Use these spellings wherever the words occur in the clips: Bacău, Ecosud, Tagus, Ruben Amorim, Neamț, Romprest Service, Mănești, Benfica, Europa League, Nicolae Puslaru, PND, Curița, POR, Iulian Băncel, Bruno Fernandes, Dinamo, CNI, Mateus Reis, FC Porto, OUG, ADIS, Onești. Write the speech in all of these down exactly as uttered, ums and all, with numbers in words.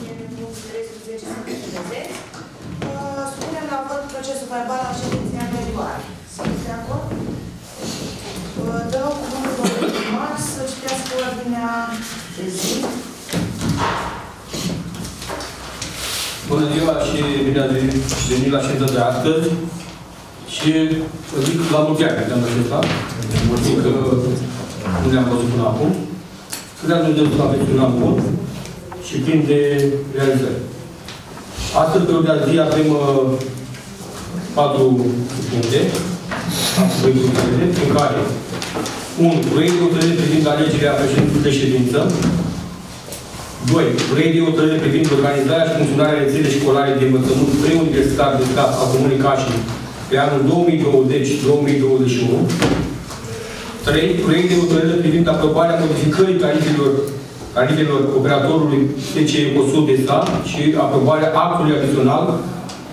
din treisprezece septembrie. Supunem la vot procesul verbal al ședinței anterioare. Sunteți de acord? Dau cuvântul domnului primar să citească ordinea de zi. Bună ziua și bine ați venit la ședința de astăzi. Și vă zic la mulți ani, de-am acesta. Mulțumim că nu ne-am văzut până acum. Când ne-am văzut la pensionat mult și plin de realizări. Astăzi, pe ordinea zi, avem patru puncte. În care unu. Proiect de hotărâre privind alegerea președintelui de ședință. doi. Proiect de hotărâre privind organizarea și funcționarea rețelei școlare de învățământ preuniversitar de stat a Comunei Cașin pe anul două mii douăzeci două mii douăzeci și unu. trei. Proiect de hotărâre privind aprobarea modificării tarifelor, tarifelor operatorului T C E O S O D S A și aprobarea actului adițional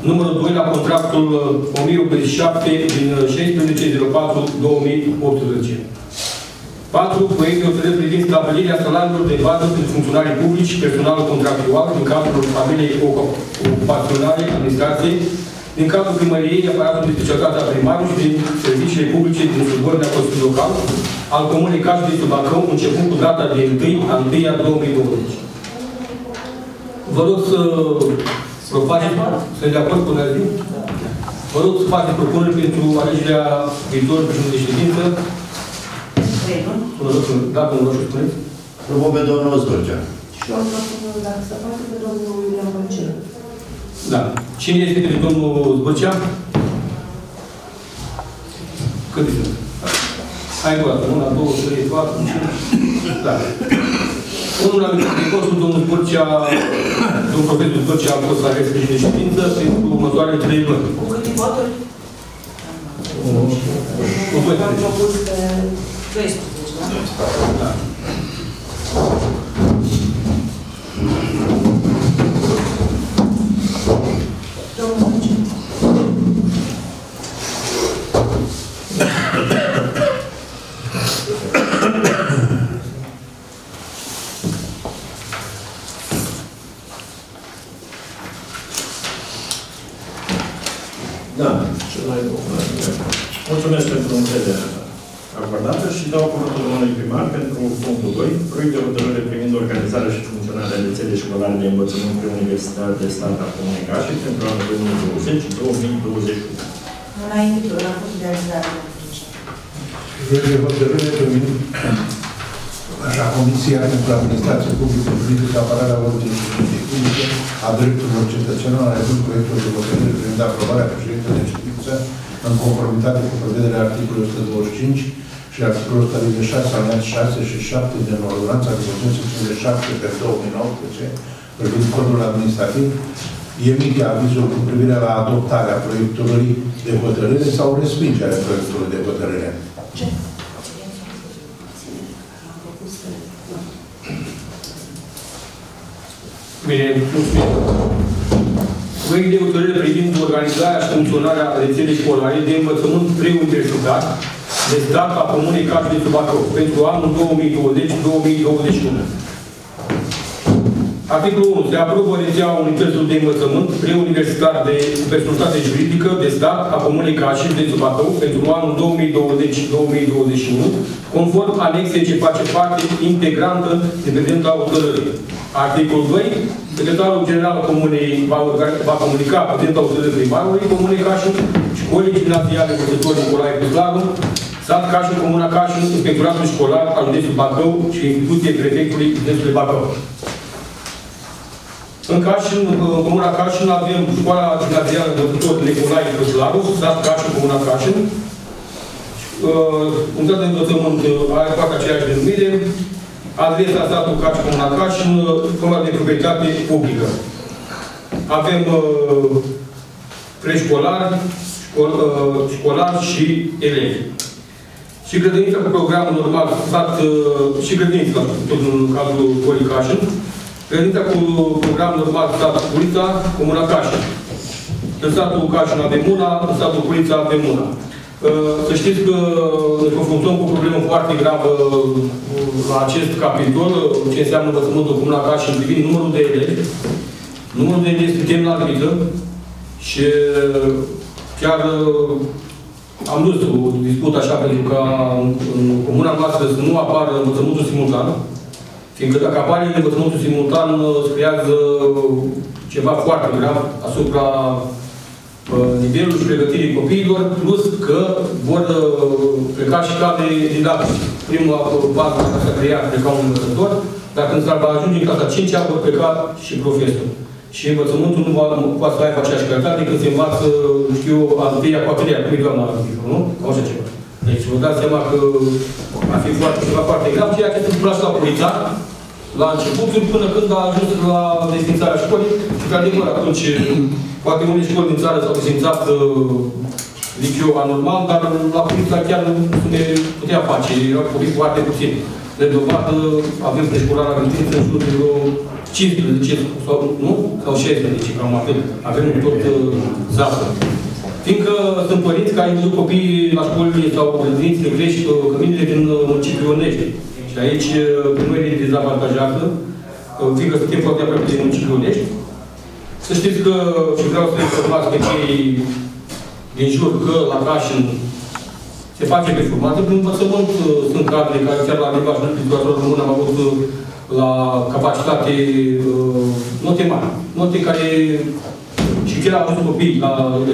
numărul doi la contractul o mie optzeci și șapte din șaisprezece zero patru două mii optsprezece. patru. Proiect de hotărâre privind stabilirea salariilor de bază pentru funcționarii publici și personalul contractual din cadrul familiei ocupaționale administrației, din cadrul primăriei, aparatul de specialitate a primarului și din serviciile publice din subordinea Consiliului Local al Comunei Cașin din Bacău, începând cu data de unu a întâia două mii douăzeci. Vă rog să vă faceți, sunt de acord până azi? Vă rog să faceți propuneri pentru alegerea viitorului președinte de ședință. Dacă nu vă spuneți? Propun pe domnul Osborcea. Și eu propun, dacă să facă, pe domnul Iulian Băncel. Da. Cine este pe domnul Osborcea? Câte sunt? Hai cu asta. una, două, trei, patru, cinci. Da. Unul la viceconsult, domnul Burcea, domnul profesor Burcea, a fost ales președinte de ședință pentru următoarele trei luni. Cu câte voturi? Cu doi. Am propus pe doisprezece, da? Da. Domnul Burcea. Mulțumesc pentru încrederea acordată și dau cuvântul domnului primar pentru punctul doi, proiect de hotărâre privind organizarea și funcționarea rețelei școlare de învățământ preuniversitar de stat a Comunei Cașin pentru anul două mii douăzeci două mii douăzeci și unu. Înainte, la punct de realizare. Proiect de hotărâre privind la Comisia pentru Administrație Publică privind apărarea ordinii publice a drepturilor cetățenilor a rezolvat proiectul de hotărâre privind aprobarea președintelui de ședință în conformitate cu prevederile articolului o sută douăzeci și cinci și articolul o sută treizeci și șase, alineați șase și șapte din ordonanța cinci sute cincizeci și șapte pe două mii nouăsprezece, privind codul administrativ, emite avizul cu privire la adoptarea proiectului de hotărâre sau respingerea proiectului de hotărâre. Ce? Bine, proiect de hotărâre privind organizarea și funcționarea rețelei școlare de învățământ preuniversitar de stat a Comunei Cașin din Bacău pentru anul două mii douăzeci două mii douăzeci și unu. Articolul unu. Se aprobă rețeaua unităților de învățământ preuniversitar de personalitate juridică de stat a Comunei Cașin din Bacău pentru anul două mii douăzeci două mii douăzeci și unu, conform anexei ce face parte integrantă de prezenta hotărârii. Articolul doi. Secretarul General al Comunei va, va comunica prezenta hotărârii primarului Comunei Cașin, școlii gimnaziale Profesor Nicolae Puslaru, sat Cașin, Comuna Cașin, Inspectoratul Școlar al Județului Bacău și instituției prefectului Județului Bacău. În Cașin, în Comuna Cașin, avem școala gimnazială Profesor Nicolae Puslaru, sat Cașin, Comuna Cașin, unitatea de învățământ are fac aceeași denumire, adresa statul Cașin, Comuna Cașin, Comuna de Proprietate Publică. Avem uh, preșcolar, școl, uh, școlar și elevi. Și grădinița cu programul normal stat, uh, și grădinița, tot în cazul școlii Cașin, grădinița cu programul normal stat Curița, Comuna Cașin. În statul Cașin avem una, în statul Curița avem una. Să știți că ne confruntăm cu o problemă foarte gravă la acest capitol, ce înseamnă învățământul cum la caz și privind numărul de elevi. Numărul de elevi suntem la grigă și chiar am dus o dispută așa, pentru că în comuna noastră să nu apară învățământul simultan, fiindcă dacă apare învățământul simultan, se creează ceva foarte grav asupra nivelul și pregătirii copiilor, plus că vor pleca și cadre didactice. Prima bază care s-a creat pleca un învățător, dar când s-ar ajunge în clasa cincea, vor pleca și profesor. Și învățământul nu va poate să aibă aceeași calitate când se învață, nu știu, a doua cu a treia, cum e doamna, nu? Sau așa ceva. Deci vă dați seama că ar fi foarte, ceva foarte grav, ceea ce se întâmplă la polițar, la începutul, până când a ajuns la desfințarea școlii, și că adevăr atunci, poate unii școli din țară s-au desfințat, zic eu, anormal, dar la poliția chiar nu se putea face, erau copii foarte puțini. De dovadă, avem preșcolara gândită în jur de vreo cincisprezece sau, nu? Sau șaisprezece, cam atât. Avem tot zafă. Fiindcă sunt părinți care duc copiii la școlile sau părinții greși căminile din municipiul Onești. Și aici, pe noi ne dezavantajează, fiindcă suntem foarte aproape de municipiul Onești. Să știți că, și vreau să informați pe cei din jur, că la Cașin se face performanță prin învățământ. Sunt cadre care chiar la limba și literatura română am avut la capacitate note mari. Note care și chiar au avut copii la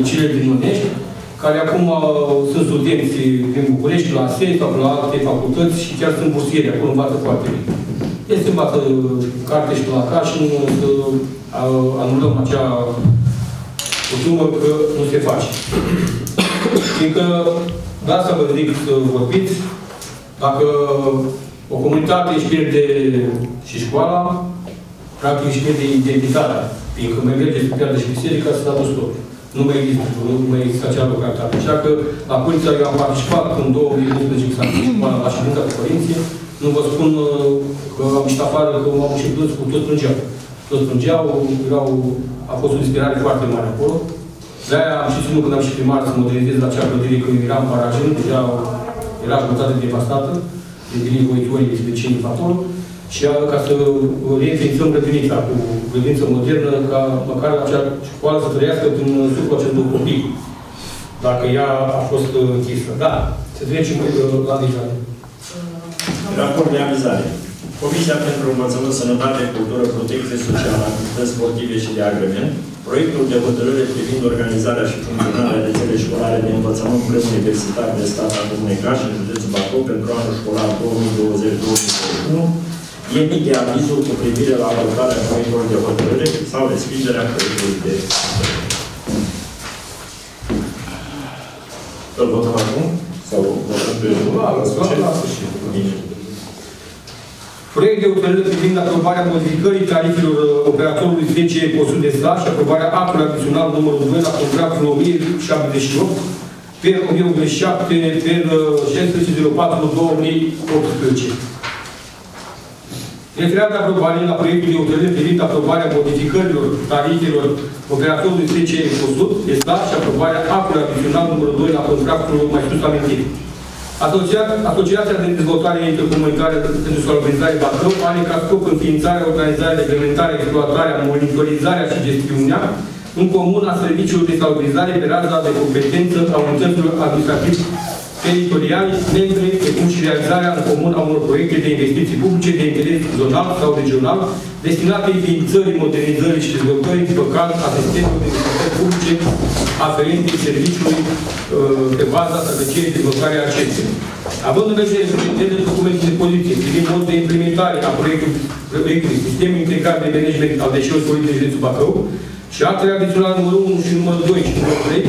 cele din Mănești, care acum sunt studenți din București, la S E I sau la alte facultăți și chiar sunt bursieri, acolo învață foarte bine. Este învață carte și la Cașin, anulăm acea costumă că nu se face. Fiindcă, da, să vă ridic să vorbiți, dacă o comunitate își pierde și școala, practic își pierde identitatea. Fiindcă mai merge să pierde și biserica, să s-a dus tot. Nu mai există, nu mai există acea localitate. Așa că, la poliția, eu am participat în două mii unsprezece, când s-a întâmplat școala la ședința cu părinții, nu vă spun că am ieșit afară, că m-am și dus cu tot plângeau. Toți plângeau, erau, a fost o disperare foarte mare acolo. De-aia am și ținut când am și primar să modernizez la acea clădire, când eram paragen, deja era jumătate devastată, de din voitorii și vecinii acolo, și ca să reînființăm grădinița cu grădință modernă, ca măcar acea școală să trăiască prin sucul acestor copii, dacă ea a fost închisă. Da, se trece mult la vizare. Raport de avizare. Comisia pentru Învățământ, Sănătate, Cultură, Protecție Socială, Activități Sportive și de Agrement, proiectul de hotărâre privind organizarea și funcționarea rețelei școlare de învățământ preuniversitar de stat al Comunei Cașin în județul Bacău pentru anul școlar două mii douăzeci două mii douăzeci și unu, emite avizul cu privire la adoptarea proiectului de hotărâre sau respingerea proiectului de hotărâre. Îl votăm acum? Sau votăm pe urmă? Proiect de hotărâre privind aprobarea modificării tarifelor operatorului zece postul de stat și aprobarea actului adițional numărul doi la contractul o mie șaptezeci și opt pe o mie optzeci și șapte pe șaisprezece zero patru două mii optsprezece. Referat aprobare la proiectul de hotărâre privind aprobarea modificărilor tarifelor operatorului zece postul de stat și aprobarea actului adițional numărul doi la contractul mai sus amintit. Asociația de Dezvoltare Intercomunitară pentru Salubrizare Bacău are ca scop înființarea, organizarea, reglementarea, exploatarea, monitorizarea și gestiunea în comun a serviciilor de salubrizare pe raza de competență a unităților administrativ teritoriale, membre, precum și realizarea în comun a unor proiecte de investiții publice de interes zonal sau regional destinate înființării, modernizării și dezvoltării, după caz a sistemului de dezvoltări publice aferente serviciului pe baza strategiei de dezvoltare a acestea. Având în vedere suficientele documente de poziție privind modul de implementare a proiectului Sistemul Integrat de Management al Deșeurilor Solide din județul Bacău și actele adiționale numărul unu și numărul doi și numărul trei,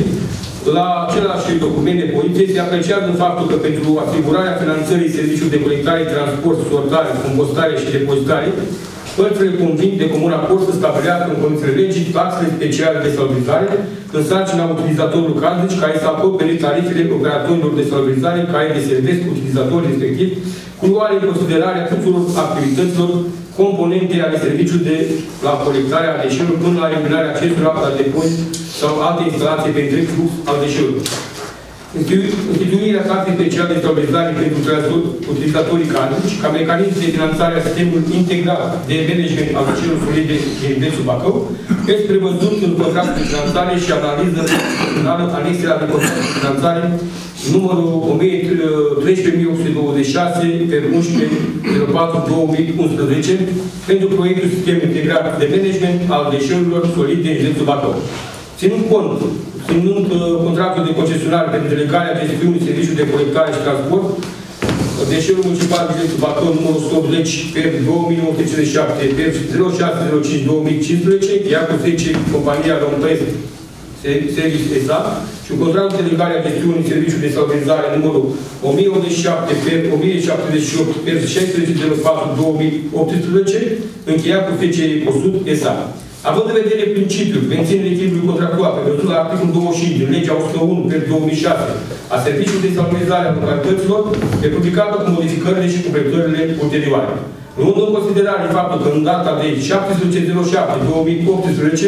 la același document de poliție se apreciază faptul că pentru asigurarea finanțării serviciului de colectare, transport, sortare, compostare și depozitare, părțile convin de comun acord să stabilească în condițiile legii taxele speciale de salubrizare în sarcina utilizatorului casnic care să acopere tarifele operatorilor de salubrizare care deservesc utilizatorii respectiv cu luare în considerarea tuturor activităților componente ale serviciului de la colectarea deșeurilor până la eliminarea acestora la depozit sau alte instalații pe întreg flux al deșeurilor. Instituirea taxei speciale de stabilizare pentru utilizatorii cadrici, ca mecanism de finanțare a sistemului integrat de management al celor furnii de județul Bacău, este prevăzut în contractul de finanțare și analiză instituțională anexelor de contract de finanțare numărul treisprezece mii opt sute douăzeci și șase pe unsprezece zero patru două mii unsprezece pentru proiectul sistem integrat de management al deșeurilor solide din județul Bacău. Ținând cont Ținând contractul de concesionare pentru delegarea gestiunii serviciului de colectare și transport, deșeul municipal de județul Bacău numărul o sută optzeci pe două mii nouă sute cincizeci și șapte pe zero șase zero cinci două mii cincisprezece, iar cu zece compania Romprest Service S A și un contract de delegare a gestiunii serviciului de stabilizare numărul o mie o sută șapte pe o mie șaptezeci și opt pe șaisprezece zero patru două mii optsprezece, încheiat cu zece o sută S A. Având în vedere principiul menținerii echilibrului contractual pe măsura articolul douăzeci și cinci din legea o sută unu pe două mii șase a serviciului de stabilizare a contractăților, e publicată cu modificările și completările ulterioare. Luând în considerare faptul că în data de șaptesprezece zero șapte două mii optsprezece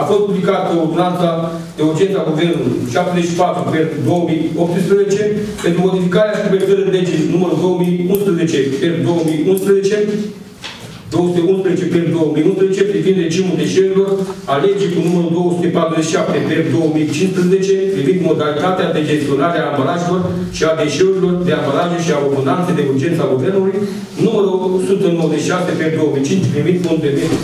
a fost publicată ordonanța de urgență a Guvernului șaptezeci și patru pe două mii optsprezece pentru modificarea și completările legii numărul două mii unsprezece pe două mii unsprezece, două sute unsprezece pe două mii unsprezece privind regimul deșeurilor, a legii cu numărul două sute patruzeci și șapte pe două mii cincisprezece privind modalitatea de gestionare a ambalajelor și a deșeurilor de ambalaje și a ordonanțe de urgență a Guvernului, numărul o sută nouăzeci și șase pe două mii cinci privind fondul de mediu.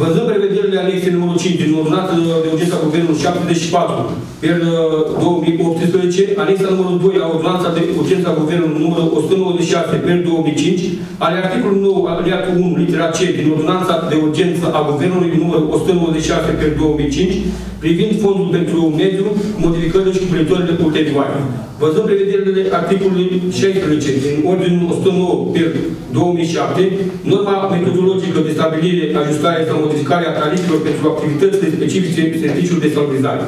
Văzând prevederile anexei numărul cinci din ordonanța de urgență a Guvernului șaptezeci și patru pe două mii optsprezece, anexa numărul doi la ordonanța de urgență a Guvernului numărul o sută nouăzeci și șase pe două mii cinci, ale articolul nouă alineatul unu litera C din ordonanța de urgență a Guvernului numărul o sută nouăzeci și șase pe două mii cinci, privind fondul pentru mediu, modificările și completările ulterioare. Văzând prevederile articolului șaisprezece din ordinul o sută nouă pe două mii șapte, norma metodologică de stabilire, ajustare sau modificare a tarifelor pentru activitățile specifice serviciului de stabilizare.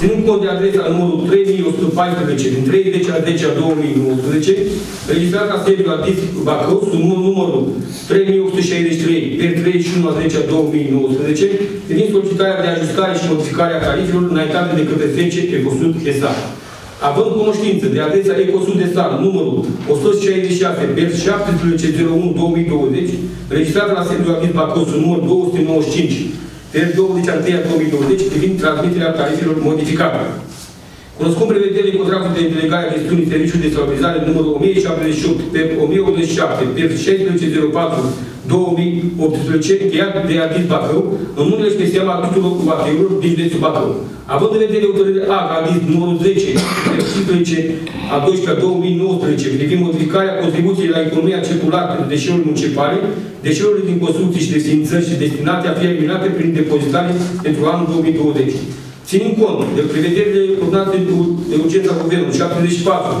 Ținând cont de adresa numărul trei mii o sută paisprezece din treizeci zece două mii nouăsprezece, registrată a sediului la D I S Bacău, sub numărul trei mii opt sute șaizeci și trei pe treizeci și unu zece două mii nouăsprezece, privind solicitarea de ajustare și modificare a tarifelor înaintate de către zece pe o sută S A. Având cunoștință de adresa Ecosud de Sal, numărul o sută șaizeci și șase pe șaptesprezece zero unu două mii douăzeci, registrată la sediul la D I S Bacău, sub numărul două sute nouăzeci și cinci pe douăzeci și unu douăzeci, privind transmiterea tarifelor modificate. Cunoscând prevederile contractului de delegare a gestiunii serviciului de stabilizare numărul o mie șaptezeci și opt pe o mie optzeci și șapte pe șaisprezece zero patru două mii optsprezece, încheiat de A D I S Bacău, în numele și pe seama tuturor bateriilor din județul Bacău. Având în vedere hotărârea A, A D I S numărul zece pe cincisprezece a doisprezecea două mii nouăsprezece, privind modificarea contribuției la economia circulară de deșeuri municipale, deșeurile din construcții și desființări și destinate a fi eliminate prin depozitare pentru anul două mii douăzeci. Ținând cont de prevederile ordonanței de urgență a Guvernului șaptezeci și patru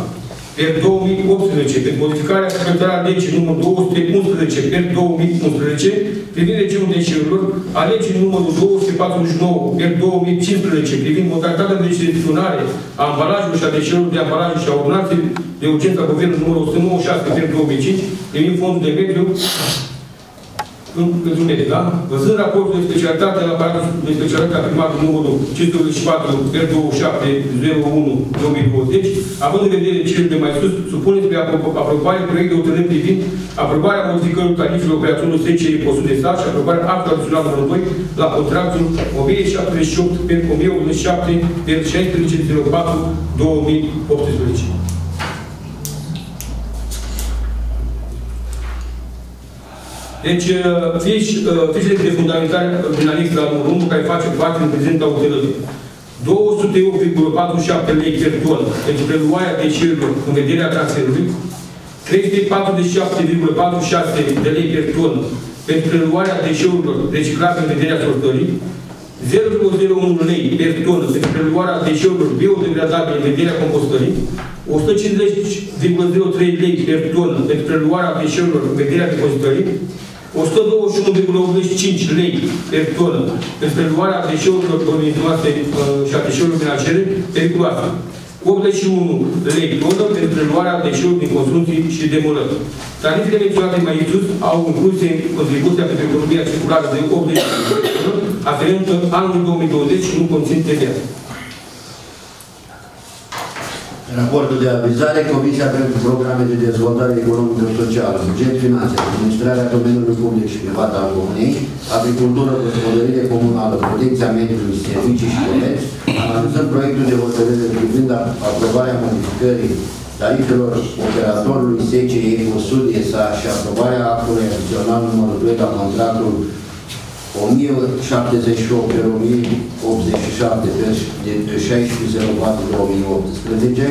pe două mii optsprezece, pentru modificarea și completarea legii numărul două sute unsprezece pe două mii unsprezece, privind regimul deșeurilor, a legii numărul două sute patruzeci și nouă pe două mii cincisprezece, privind modalitatea de gestionare a ambalajelor și a deșeurilor de ambalaje și a ordonanței de urgență a Guvernului numărul o sută nouăzeci și șase pe două mii cinci, privind fondul de mediu, pentru mediu, da? Văzând raportul de specialitate la aparatul de specialitate primat numărul cinci sute douăzeci și patru pe douăzeci și șapte zero unu două mii douăzeci, având în vedere cele de mai sus, supuneți pe aprobare proiect de hotărâre privind aprobarea modificării tarifelor operațiunilor zece pe o sută și aprobarea actului adițional numărul doi la contractul o mie șaptezeci și opt pe o mie optzeci și șapte pe șaisprezece zero patru două mii optsprezece. Deci, fișele de fundamentare din anexa la numărul unu, care face parte în prezent la hotărâre. două sute opt virgulă patruzeci și șapte lei per ton pentru preluarea deșeurilor în vederea transferului, trei sute patruzeci și șapte virgulă patruzeci și șase de lei per ton pentru preluarea deșeurilor reciclate în vederea sortării, zero virgulă zero unu lei per ton pentru preluarea deșeurilor biodegradabile în vederea compostării, o sută cincizeci virgulă zero trei lei per ton pentru preluarea deșeurilor în vederea depozitării, o sută douăzeci și unu virgulă optzeci și cinci lei per ton pentru preluarea deșeurilor organizate și a deșeurilor financiare periculoase, optzeci și unu lei tonă pentru preluarea deșeurilor din construcții și demolări. Tarifele menționate mai sus au incluse contribuția pentru economia circulară de optzeci și unu lei tonă, aferentă anului două mii douăzeci și nu conțin T V A. În raportul de avizare, Comisia pentru Programe de Dezvoltare Economică-Socială, Buget, Finanțe, Administrarea Domeniului Public și Privat al României, Agricultură, Gospodărire Comunală, Protecția Mediului, Servicii și Comerț, anunțăm proiectul de hotărâre privind aprobarea modificării tarifelor operatorului S C E Consud S A și aprobarea actului adițional numărul doi la contractul o mie șaptezeci și opt pe o mie optzeci și șapte pe șaisprezece zero patru pe două mii optsprezece,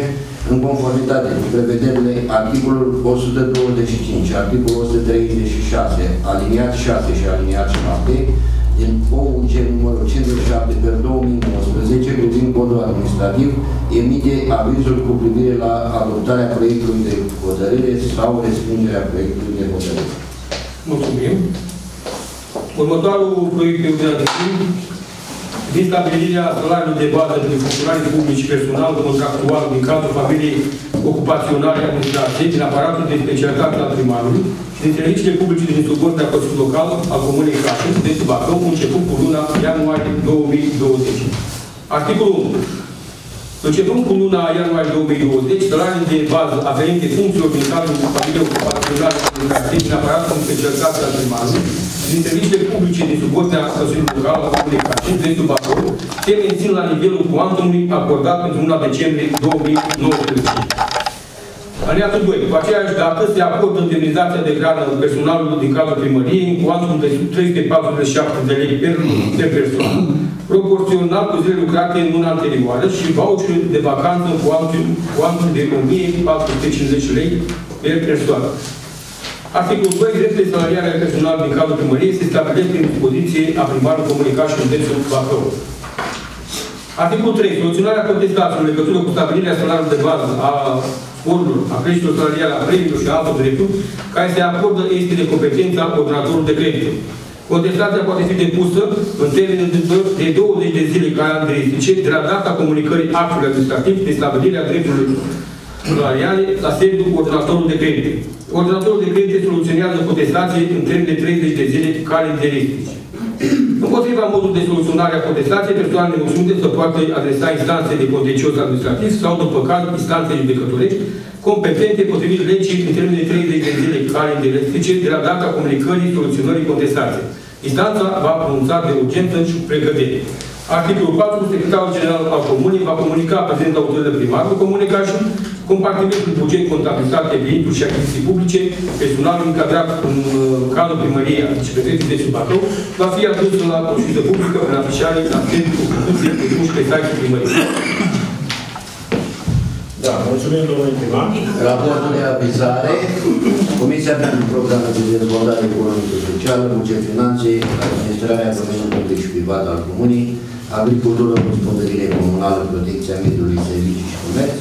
în conformitate cu prevederile articolul o sută douăzeci și cinci, articolul o sută treizeci și șase, aliniat șase și aliniat șapte, din O U G numărul cincizeci și șapte pe două mii nouăsprezece, privind codul administrativ, emite avizul cu privire la adoptarea proiectului de hotărâre sau respingerea proiectului de hotărâre. Mulțumim! Următorul proiect de obligativ din stabilirea salariului de bază de funcționari publici și personal contractual din cadrul familiei ocupaționale administrației din aparatul de specialitate al primarului și din serviciile publice din subordinea Consiliului Local al Comunei Cașin, de Bacău, început cu luna ianuarie două mii douăzeci. Articolul unu. Începând cu luna ianuarie două mii douăzeci, salariile de bază aferente funcțiilor din cadrul familiei ocupaționale administrației din aparatul de specialitate al primarului din serviciile publice din subordinea Consiliului Local al Comunei Cașin, de Bacău, se mențin la nivelul cuantumului acordat pentru luna decembrie două mii nouăsprezece. Alineatul doi. Cu aceeași dată se acordă indemnizația de hrană personalului din cadrul primăriei în cuantum de trei sute patruzeci și șapte de lei per, per persoană, proporțional cu zile lucrate în luna anterioară și voucherul de vacanță în cuantum de o mie patru sute cincizeci de lei per persoană. Articolul doi. Dreptul salariale personal din cadrul primăriei se stabilește în dispoziție a primarului comunicat și județul Bacău. Articolul trei. Soluționarea contestațiilor în legătură cu stabilirea salariului de bază a a creștilor salariale, a premiilor și altor drepturi, care se acordă este de competența coordonatorului de credite. Contestația poate fi depusă în termen de douăzeci de zile calendaristice de la data comunicării actului administrativ de stabilire a drepturilor salariale la sediul coordonatorului de credite. Coordonatorul de credite soluționează contestație în termen de treizeci de zile calendaristice. Împotriva modului de soluționare a contestației, persoana nemulțumită să poată adresa instanțe de contencios administrativ sau, după caz, instanțe judecătorești competente potrivit legii în termen de treizeci de zile calendaristice de la data comunicării soluționării contestației. Instanța va pronunța de urgență și pregătire. Articolul patru. Secretarul General al Comunei va comunica prezent la autoritățile primarului Comunei Cașin compartimentul buget, contabilitate, venituri și achiziții publice, personalul încadrat în cadrul primăriei a Cipetrezii de Bacău, va fi adus la conștiință publică în afișare la centru de puși pe site-ul primăriei. Da, mulțumim, domnule primar. Raportul de avizare, Comisia pentru Programul de Dezvoltare Economică-Socială, Buget, Finanțe, Administrarea Domeniului Public și Privat al Comunei, Agricultură, Gospodărire Comunală, Protecția Mediului, Servicii și Comerț.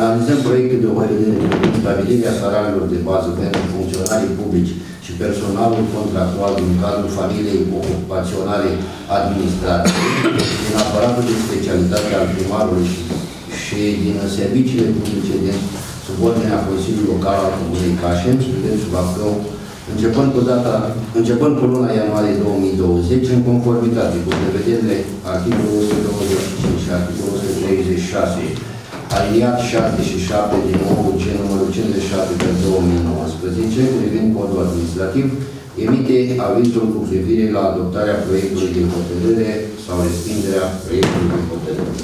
Analizăm proiectul de hotărâre privind stabilirea salariilor de bază pentru funcționarii publici și personalul contractual din cadrul familiei ocupaționale administrative, din aparatul de specialitate al primarului și din serviciile publice din subordinea Consiliului Local al Comunei Cașin, județul Bacău, începând cu data, începând cu luna ianuarie două mii douăzeci, în conformitate cu prevederile articolul o sută douăzeci și cinci și articolul o sută treizeci și șase, aliniat șase și șapte din O U G numărul cincizeci și șapte pe două mii nouăsprezece, privind codul administrativ, emite avizul cu privire la adoptarea proiectului de hotărâre sau respingerea proiectului de hotărâre.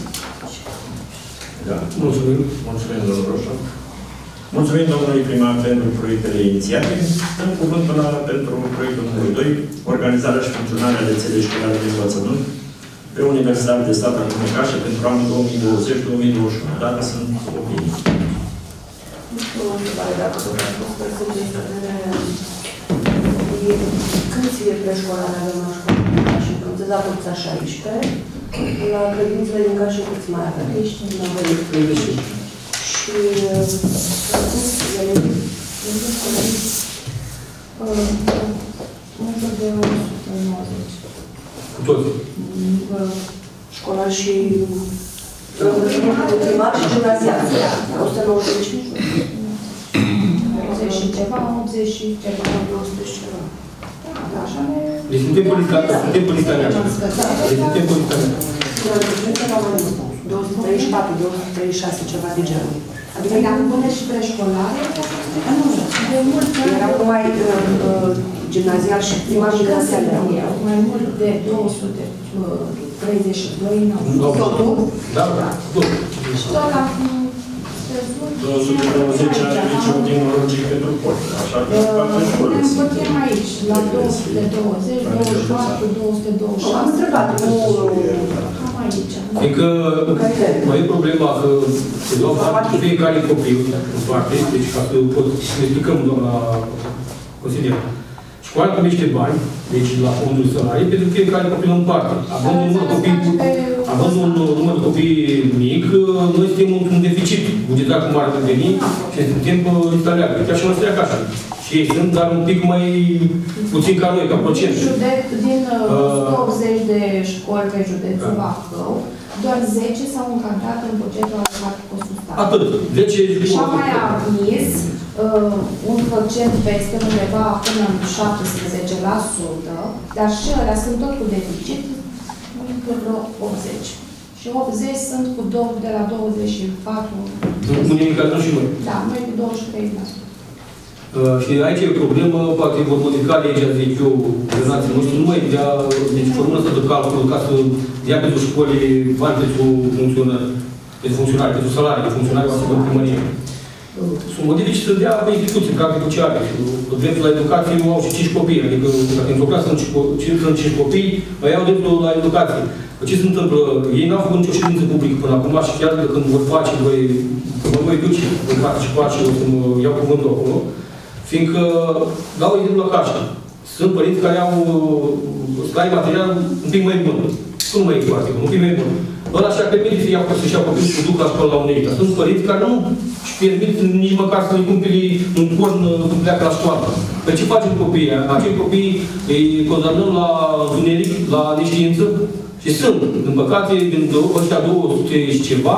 Da. Mulțumim. Mulțumim, domnul Roșa. Mulțumim, domnului primar, pentru proiectele inițiate. Dăm cuvântul la pentru proiectul numărul doi, organizarea și funcționarea rețelei școlare de învățământ pe Universitatea de Stat al Comunei Cașin pentru anul două mii douăzeci două mii douăzeci și unu, dacă sunt opinii. Nu știu o întrebare, dacă vreau să când ție preșcolare avem la școală din Cașin? Câți la Curța șaisprezece, la credințele din Cașin câți mai avem? Ești din Avării Plăiești. Și acum, eu nu știu de o sută nouăzeci. Cu toți? Școla și Rămâna de primar și gimnaziață. o sută nouăzeci și cinci, optzeci și ceva, optzeci și ceva. Da, așa ne... Deci suntem pe lista mea. Suntem pe lista mea. Deci suntem pe lista mea. două sute treizeci și patru, două sute treizeci și șase, ceva de genul. Adică dacă pune și preșcolare, nu, de mult. Era numai gimnazial și primar și gimnazială. Mai mult de două sute treizeci și doi, nu. Totul? Da, da. Și tot acum... două sute nouăzeci ar fi cel din logic pentru port, așa că împărțim aici, la două sute douăzeci, douăzeci și patru, două sute douăzeci și șase. Am întrebat, nu... Cam aici. Adică, mai e problema că se luau fiecare copil în parte, deci ca să ne explicăm, doamna consilieră. Școala primește bani, deci la fondul salarii, pentru fiecare copil în parte. Având un număr de copii mic, noi suntem într-un deficit bugetat cum ar veni și suntem instalați. Uite așa noastră acasă. Și ei sunt, dar un pic mai puțin ca noi, ca procent. Din o sută optzeci de școli pe județul Bacău, doar zece s-au încadrat în bugetul alocat costul statului. Atât. zece. Și-a mai admis un procent peste undeva până în șaptesprezece la sută, dar și ăla sunt tot cu deficit încă vreo optzeci. Și optzeci sunt cu două de la douăzeci și patru la sută. Unii încadrăm și noi. Da, noi cu douăzeci și trei la sută. Și aici e o problemă, poate vor modifica legea, zic eu, renații noștri, nu mai dea, deci formulă asta de calcul, ca să dea pentru școlii bani pentru funcționare, pentru salarii, pentru funcționare, pentru primărie. Sunt motive și să dea pe instituții, ca pe ce are. Dreptul la educație nu au și cinci copii, adică dacă într-o clasă sunt cinci copii, mai au dreptul la educație. Ce se întâmplă? Ei n-au făcut nicio ședință publică până acum și chiar că când vor face, vă voi duce în participa și o să mă iau cuvântul acolo, fiindcă dau exemplu la casă. Sunt părinți care au slai material un pic mai bun. Sunt mai ecuație, un pic mai bun. Ăla și-a permite să-și ia copilul să duc la școală la unei. Sunt părinți care nu își permit nici măcar să-i cumpere un corn când pleacă la școală. Pe ce facem copiii? Acei copii îi condamnăm la tuneric, la neștiință? Și sunt, din păcate, din ăștia două sute și ceva,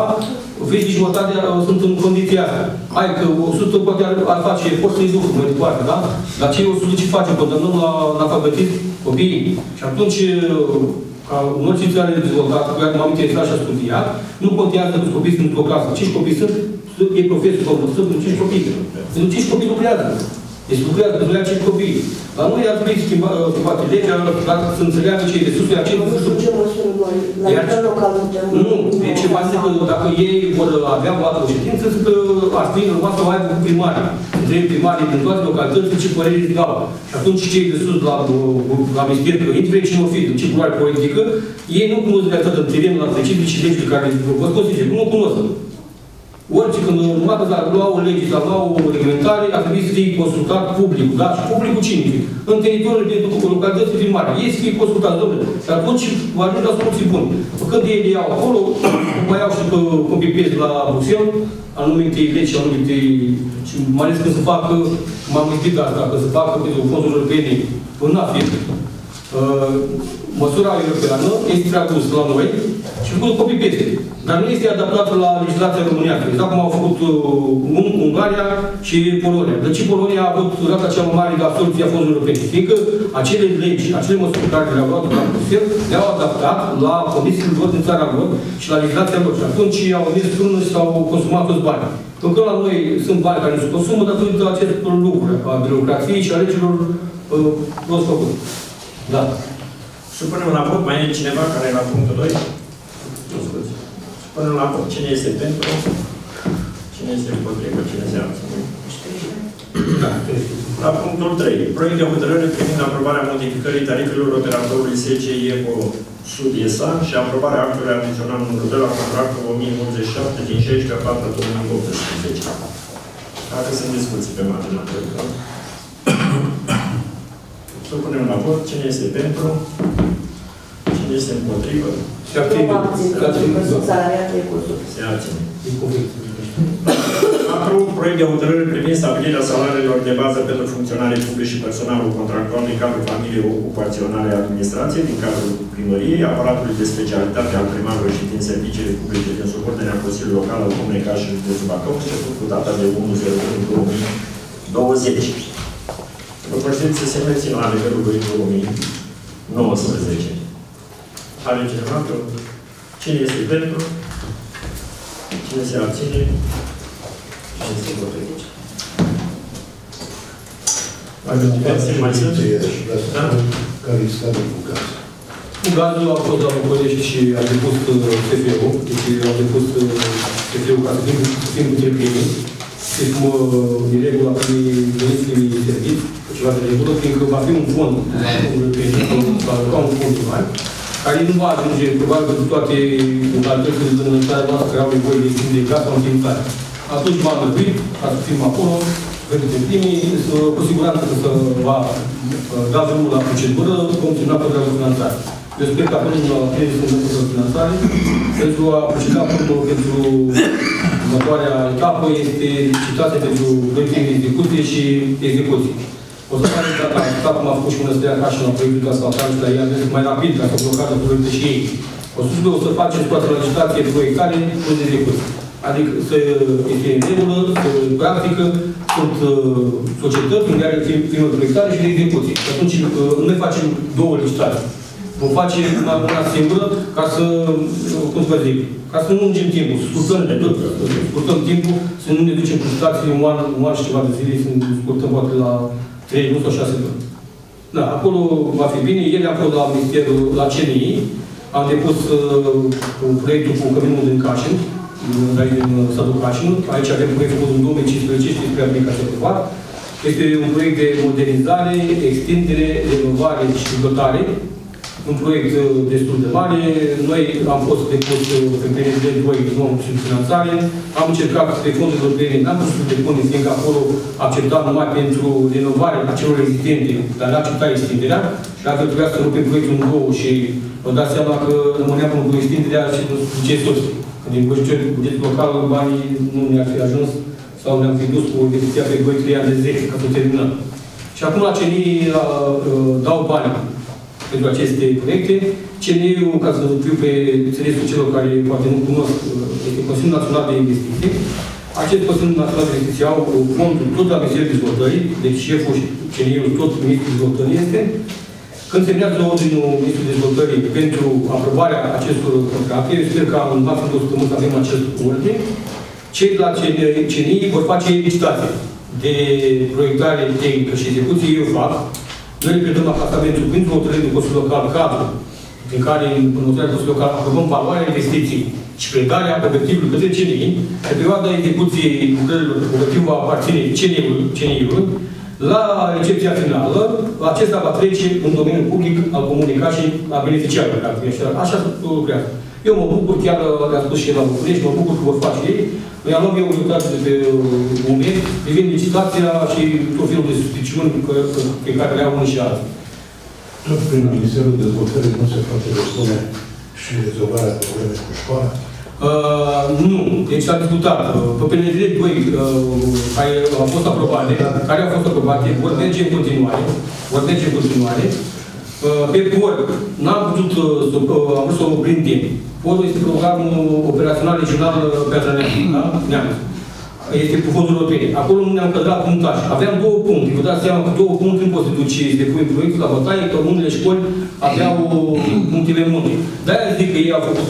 vezi de jumătate sunt în condiția aia. Hai că o sută poate ar, ar face, pot să-i duc mai departe, da? Dar cei o sută ce facem? Condamnăm la analfabetism copiii. Și atunci, ca în orice țară dezvoltată, cu care m-am interesat și a studiat, nu contează câți copii sunt într-o clasă. cinci copii sunt, e profesor sau sunt cinci copii. Sunt cinci copii lucrează. Deci lucrează, lucrează cinci copii. La noi ar trebui schimbate legea, să înțeleagă ce e resursul, iar ce nu sunt. Nu, deci mai zic că dacă ei vor avea o altă ședință, zic că ar fi normal să o aibă cu primarii. Între primarii din toate localitățile, ce păreri îți dau. Și atunci cei de sus la minister, că intre și nu o fi, în ce culoare politică, ei nu cunosc de atât în teren, la principii și legile care vă consider, nu o cunosc. Orice, când urmată s-ar lua o lege, s-ar lua o reglementare, ar trebui să fie consultat publicul, da? Și publicul cine? În teritoriul de localității primare. Ei să fie consultat, domnule. Și atunci va ajunge la soluții bune. Când ei le iau acolo, mai iau și copii pieți la Bruxelles, anumite legi, anumite... Și mai ales când se facă, m-am gândit asta, că se facă pentru fonduri europene, până la fel. Măsura europeană este tradusă la noi și făcut copii peste. Dar nu este adaptată la legislația românească. Exact cum au făcut Ungaria și Polonia. De ce Polonia a avut rata cea mai mare de absorbție a fondurilor europene? Fiindcă acele legi, acele măsuri care le-au luat la Bruxelles, le-au adaptat la condițiile lor din țara lor și la legislația lor. Și atunci au venit frână și s-au consumat toți banii. Încă la noi sunt bani care nu se consumă datorită acestor lucruri, a birocrației și a legilor prost făcute. Da. Supunem la vot, mai e cineva care e la punctul doi? Supunem la vot, cine este pentru? Cine este împotrivă? Cine se abține? Da. La punctul trei. Proiect de hotărâre privind aprobarea modificării tarifelor operatorului S C E C O Sud E S A și aprobarea actului adițional numărul doi la contractul o mie optzeci și șapte din șaisprezece patru două mii optsprezece. Dacă sunt discuții pe marginea proiectului. Să punem la vot. Cine este pentru? Cine este împotrivă? Se abține. Se abține. patru. Proiect de hotărâre privind stabilirea salariilor de bază pentru funcționarii publici și personalul contractual din cadrul familiei ocupaționale a administrației, din cadrul primăriei, aparatului de specialitate al primarului și din serviciile publice din subordinea Consiliului Local al Comunei Caș și de Bacău, început cu data de unu zero unu două mii douăzeci. Propoziție se mențină la nivelul lui două mii nouăsprezece. Are cineva? Cine este pentru? Cine se abține? Cine se împotrivește? Are diverse mai sunt? Da? Care este stadiul cu gazul? Cu gazul au fost la București și a depus T F R-ul. Deci au depus T F R-ul ca să fim cu primii. Și cum din regulă a fi veniți primii serviți, ceva de regulă, fiindcă va fi un fond, ca un fond mai, care nu va ajunge, probabil că toate localitățile din înălțarea noastră au nevoie de sindicat sau intimitate. Atunci v-am lăbit, atunci fim acolo, vedeți primii, cu siguranță că va da drumul la procedură, continua programul de finanțare. Eu sper că până la primii sunt lucruri de finanțare, pentru a proceda pentru următoarea etapă este licitația pentru proiectele de execuție și execuție. O să facem asta, cum a făcut și Mănăstirea Caș la proiectul de asfaltare și la ea, mai rapid, ca să blocați proiectele și ei. O să spun că o să facem toată la licitație proiectare cu execuție. Adică să este în regulă, să practică, sunt societăți în care este primă proiectare și de execuție. Și atunci noi facem două licitații. O face una singură ca să, cum să zic, ca să nu lungim timpul, să scurtăm, scurtăm timpul, să nu ne ducem cu stații un an, un an și ceva de zile, să ne scurtăm poate la trei luni sau șase luni. Da, acolo va fi bine. Ieri am fost la Ministerul, la C N I, am depus uh, proiectul cu căminul din Cașin, din satul Cașin. Aici avem proiectul din două mii cincisprezece și despre aplicația privat. Este un proiect de modernizare, extindere, renovare și dotare. Un proiect destul de mare. Noi am fost depus pe P N D doi din nou și în finanțare. Am încercat pe fondul de P N D, n-am putut să depunem, fiindcă acolo acceptat numai pentru renovarea celor existente, dar n-a acceptat extinderea. Dacă trebuia să rupem proiectul în două și vă dați seama că rămânea până cu extinderea și nu ce sos. Din bugetul local, banii nu ne-ar fi ajuns sau ne-am fi dus cu investiția pe doi trei ani de zece, ca să terminăm. Și acum la C N I dau bani pentru aceste proiecte. C N I-ul, ca să fiu pe înțelesul celor care poate nu cunosc, este Consiliul Național de Investiții. Acest Consiliul Național de Investiții au fondul tot la Ministerul Dezvoltării, deci șeful C N I-ului tot Ministerul Dezvoltării este. Când semnează ordinul Ministerului Dezvoltării pentru aprobarea acestor contracte, eu sper că în maxim două săptămâni să avem acest ordin, cei de la C N I vor face licitație de proiectare tehnică și execuție, eu fac. Noi predăm apartamentul printr-o hotărâre din Consiliul Local cadru, în care în hotărârea Consiliului Local aprobăm valoarea investiției și predarea obiectivului către C N I, pe perioada execuției lucrărilor obiectivul va aparține C N I-ului, la recepția finală, acesta va trece în domeniul public al comunicației la beneficiarilor. Așa se lucrează. Eu mă bucur, chiar le-am spus și la București, mă bucur că vor face ei. Noi am luat eu o licitație de pe moment, privind licitația și tot felul de suspiciuni pe care le-au unii și alții. Tot prin Ministerul Dezvoltării nu se poate răspunde și rezolvarea problemelor cu școala? Uh, nu. Deci s-a discutat. Pe P N D doi care au fost aprobate, care au fost aprobate, vor merge în continuare. Vor merge în continuare. Pe P O R, n-am putut, am vrut să o prindem. P O R-ul este programul operațional regional pe Adrianeamă, Neamț. Este cu fonduri europene. Acolo nu ne-am cădrat punctaj. Aveam două puncte. Vă dați seama că două puncte nu poți să duci și depui proiectul la bătaie, că unele școli aveau punctele multe. De-aia zic că ei au făcut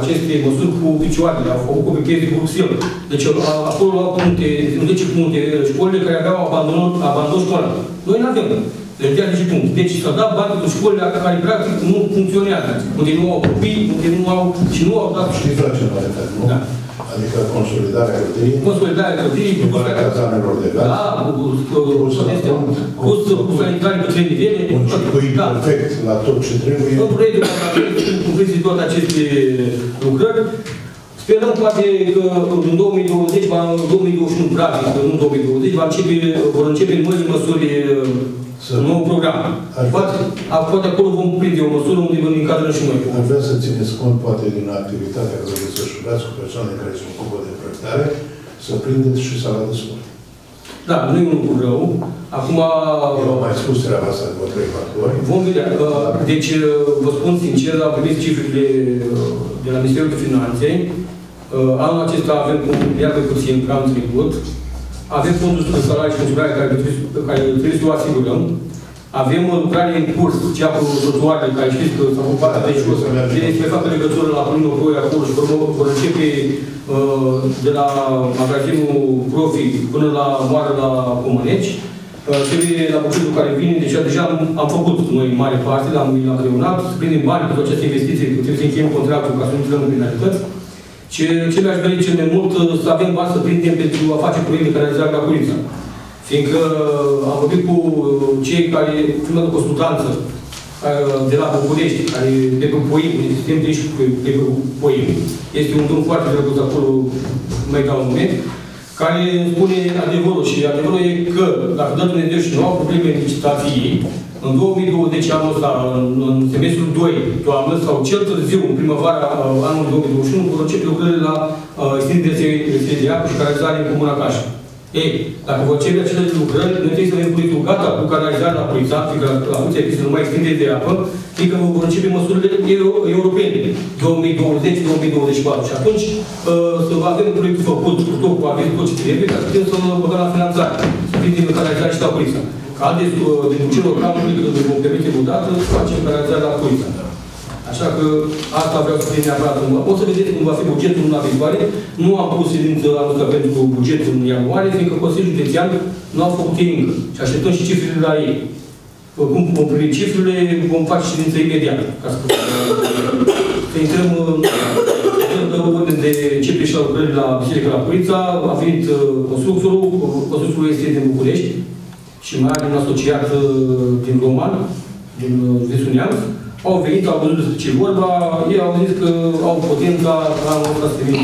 aceste măsuri cu picioarele, au făcut cu piepte cu ruxelă. Deci acolo au puncte, zece puncte școlile care aveau abandonat, abandonat școala. Noi nu avem. Deci de deci s-a dat bani cu școlile care practic nu funcționează, unde nu au copii, unde nu au și nu au dat... Știți la ce mare fel, nu? Da. Adică consolidarea clădirii... Consolidarea clădirii... Cumpărarea cazanelor de gaz... Da, cu sanitare pe trei nivele... Un circuit perfect la tot ce trebuie... În proiectul ăsta, cumpliți toate aceste lucrări, sperăm poate că în două mii douăzeci, în două mii douăzeci și unu, practic, în două mii douăzeci, vor începe noi măsuri un nou program. Poate, poate acolo vom prinde o măsură unde vă încadrăm și noi. Ar vrea să țineți cont, poate, din activitatea care vă desfășurați cu persoane care se ocupă de proiectare, să prindeți și să la dezvolte. Da, nu e un lucru rău. Acum... Eu am mai spus treaba asta de trei patru ori. Vom vedea. Deci, vă spun sincer, am primit cifrele de la Ministerul de Finanțe. Anul acesta avem un miliard de puțin, că am trecut. Avem fondul de salarii și asigurare care trebuie să o asigurăm. Avem o lucrare în curs, cea cu joțoare, care știți că s-a ocupat de jos. Este faptul legătură la primul voi acolo și vor începe de la magazimul Profi până la moară la Comăneci. Trebuie la bugetul care vine, deci deja am făcut noi în mare parte, l-am îngreunat, să prindem bani pentru aceste investiții, putem să încheiem contractul ca să nu intrăm în penalități. Ce, ce mi-aș dori cel mai mult, să avem bani să prindem pentru a face proiecte care realizează la Curița. Fiindcă am vorbit cu cei care, firma de consultanță de la București, care de pe Poim, un sistem de și de pe Poim, este un drum foarte drăguț acolo, mai ca un moment, care îmi spune adevărul și adevărul e că, dacă dă Dumnezeu și nu au probleme în licitației, în două mii douăzeci, anul ăsta, în semestrul doi, toamnă, sau cel târziu, în primăvara anului două mii douăzeci și unu, vor începe lucrările la extinderea de apă și canalizare în Comuna Cașa. Ei, dacă vor începe acele lucrări, noi trebuie să avem proiectul gata cu canalizarea la Polița, fiindcă la Poliția există numai extindere de apă, fiindcă vor începe măsurile europene, două mii douăzeci două mii douăzeci și patru. Și atunci să avem proiectul făcut, tot cu avem tot ce trebuie, ca să putem să băgăm la finanțare, să prindem canalizarea și la Polița. Ca de deducerilor campului, când vom permite o dată, facem canalizarea la Polița. Așa că asta vreau să fie neapărat. O să vedeți cum va fi bugetul luna viitoare. Nu am pus ședință anul ăsta pentru bugetul în ianuarie, fiindcă Consiliul Județean nu a făcut ei încă. Și așteptăm și cifrele la ei. Cum vom primi cifrele, vom face ședință imediat. Ca să intrăm în de începe și la lucrările la Biserica la Curița. A venit constructorul. Constructorul este din București și mai are un asociat din Roman, din județul Neamț. Au venit, au văzut despre ce vorba, ei au zis că au potența la anul să vină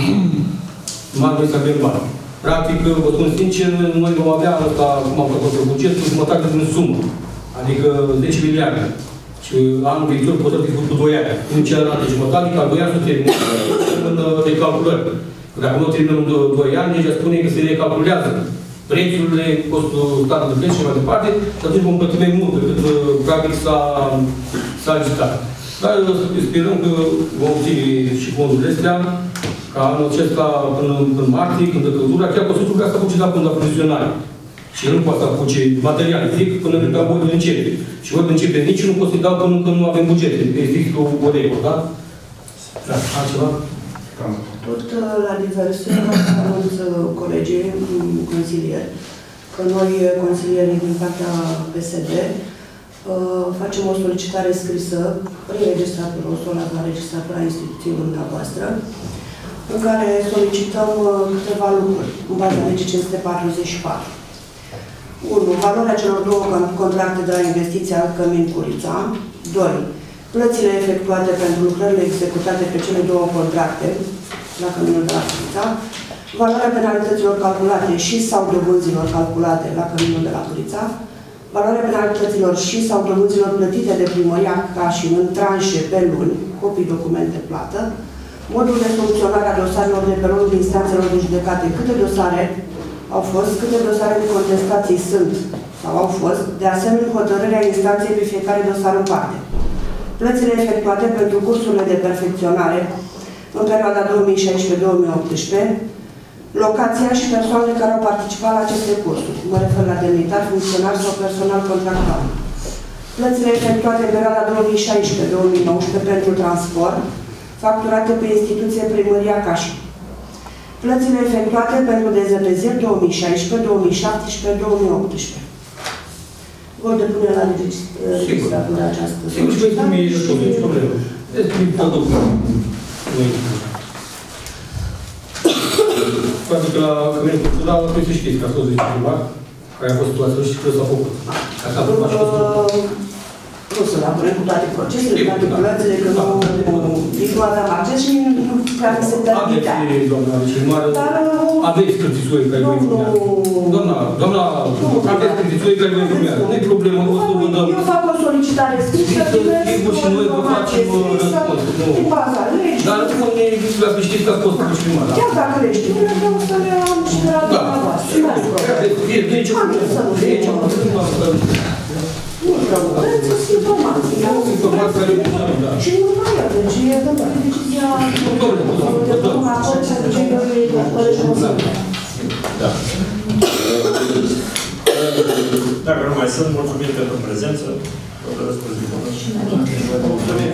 mai să avem bani. Practic, vă spun sincer, noi vom avea anul ăsta, cum am făcut pe buget, cu jumătate din sumă, adică zece miliarde. Și anul viitor pot să fi făcut cu doi ani. În cealaltă jumătate, ca doi ani să terminăm în recalculări. Dacă nu terminăm doi ani, legea spune că se recalculează prețurile, costul statului de preț și mai departe, și atunci vom plăti mai mult decât practic s-a agitat. Dar sperăm că vom ține și fondurile astea, ca anul acesta până în martie, când dă căldura, chiar Consiliul vrea să fuge la până la aprovizionare. Și el nu poate să fuge material, zic, până când vorbim începe. Și vorbim începe nici nu pot să-i dau până când nu avem bugete. Există o regulă, da? Da, altceva? Tot la diverse, mulți colegi, consilieri, că noi, consilierii din partea P S D, facem o solicitare scrisă prin registratul nostru, la registratura instituției dumneavoastră, în care solicităm câteva lucruri, în baza legii cinci sute patruzeci și patru. unu. Valoarea celor două contracte de la investiția Cămin-Curița. doi. Plățile efectuate pentru lucrările executate pe cele două contracte, la Căminul de la Curița, valoarea penalităților calculate și sau dobânzilor calculate la Căminul de la Curița, valoarea penalităților și sau dobânzilor plătite de primăria ca și în tranșe pe luni, copii documente plată, modul de soluționare a dosarelor de pe luni din instanțelor de judecate, câte dosare au fost, câte dosare de contestații sunt sau au fost, de asemenea hotărârea instanței pe fiecare dosar în parte. Plățile efectuate pentru cursurile de perfecționare în perioada două mii șaisprezece două mii optsprezece, locația și persoanele care au participat la aceste cursuri, mă refer la demnitari, funcționari sau personal contractual. Plățile efectuate în perioada două mii șaisprezece două mii nouăsprezece pentru transport, facturate pe instituție primăria Caș. Plățile efectuate pentru dezăpeziri două mii șaisprezece două mii șaptesprezece două mii optsprezece. Vor depune la legislatura această solicitare. Poate că la Căminul Cultural trebuie să știți că a fost de cineva care a fost la sfârșit și că s-a făcut. Asta a fost așa. spus-o, la curent cu toate procesele, cu toate culațele, că nu aveam acces și nu prea mi se permitea. Aveți, doamna primară, aveți cărțițoare care vă informează. Doamna, doamna, aveți cărțițoare care vă informează. Nu-i problemă, o să vă dăm. Eu fac o solicitare scrisă, timpul și noi vă facem răspuns. Dar cum ne există, să știți că ați fost doamna primară. Chiar dacă le știu, eu vreau să le am și de la doamna voastră. E nicio problemă, e nicio problemă. Nu vreau, vreau să sunt informații. Vreau să informații care nu am, da. Și nu mai avem, și e dată de decizia... Nu, doamne, nu, doamne, nu, doamne. Acolo și atunci eu îi apără și o să... Da. Dacă nu mai sunt, mulțumim pentru prezență. Vă răspuns din moment.